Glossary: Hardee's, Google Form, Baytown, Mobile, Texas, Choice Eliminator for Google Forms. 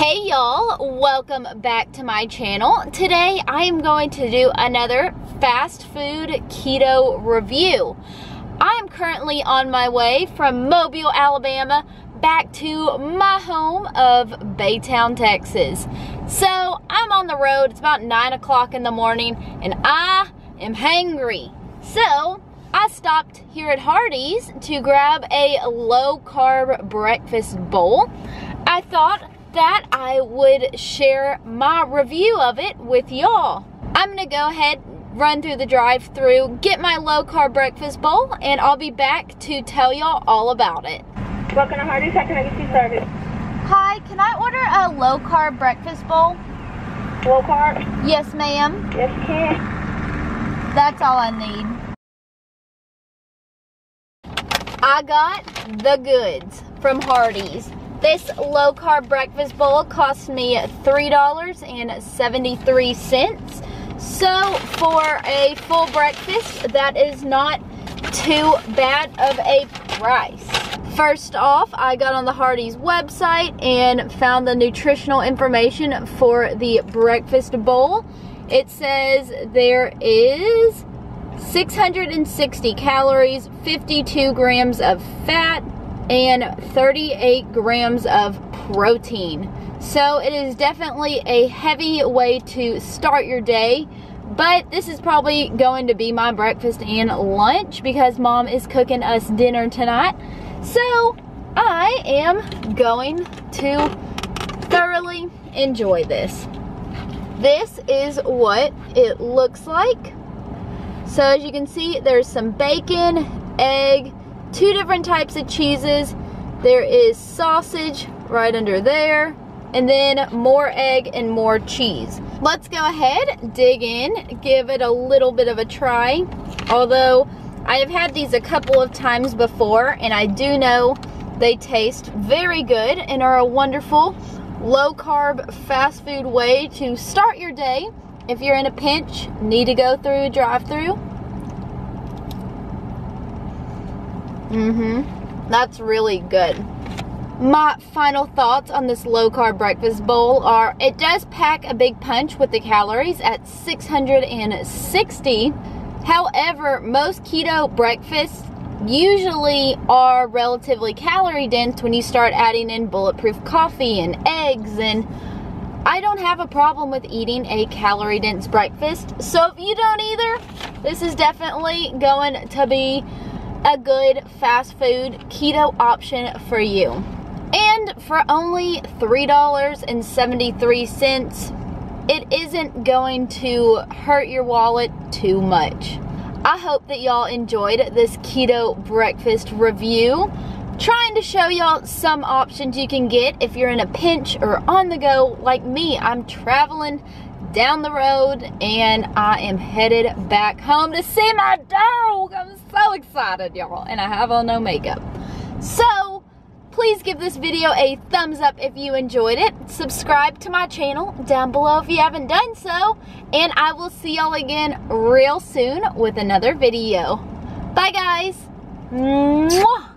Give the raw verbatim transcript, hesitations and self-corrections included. Hey y'all, welcome back to my channel. Today I am going to do another fast food keto review. I am currently on my way from Mobile, Alabama back to my home of Baytown, Texas. So I'm on the road, it's about nine o'clock in the morning and I am hangry. So I stopped here at Hardee's to grab a low-carb breakfast bowl. I thought that I would share my review of it with y'all. I'm gonna go ahead, run through the drive-thru, get my low-carb breakfast bowl, and I'll be back to tell y'all all about it. Welcome to Hardee's, how can I get you started? Hi, can I order a low-carb breakfast bowl? Low-carb? Yes, ma'am. Yes, you can. That's all I need. I got the goods from Hardee's. This low-carb breakfast bowl cost me three dollars and seventy-three cents. So for a full breakfast, that is not too bad of a price. First off, I got on the Hardee's website and found the nutritional information for the breakfast bowl. It says there is six hundred sixty calories, fifty-two grams of fat, and thirty-eight grams of protein. So it is definitely a heavy way to start your day, but this is probably going to be my breakfast and lunch because mom is cooking us dinner tonight. So I am going to thoroughly enjoy this. This is what it looks like. So as you can see, there's some bacon, egg, two different types of cheeses. There is sausage right under there, and then more egg and more cheese. Let's go ahead, dig in, give it a little bit of a try. Although I have had these a couple of times before, and I do know they taste very good and are a wonderful low-carb fast food way to start your day if you're in a pinch, need to go through a drive-thru. Mm-hmm. That's really good. My final thoughts on this low-carb breakfast bowl are it does pack a big punch with the calories at six hundred sixty. However, most keto breakfasts usually are relatively calorie dense when you start adding in bulletproof coffee and eggs, and I don't have a problem with eating a calorie dense breakfast. So if you don't either, this is definitely going to be a good fast food keto option for you. And for only three dollars and seventy-three cents, it isn't going to hurt your wallet too much. I hope that y'all enjoyed this keto breakfast review. Trying to show y'all some options you can get if you're in a pinch or on the go like me. I'm traveling down the road and I am headed back home to see my dog. I'm so excited, y'all, and I have on no makeup. So please give this video a thumbs up if you enjoyed it. Subscribe to my channel down below if you haven't done so, and I will see y'all again real soon with another video. Bye guys. Mwah.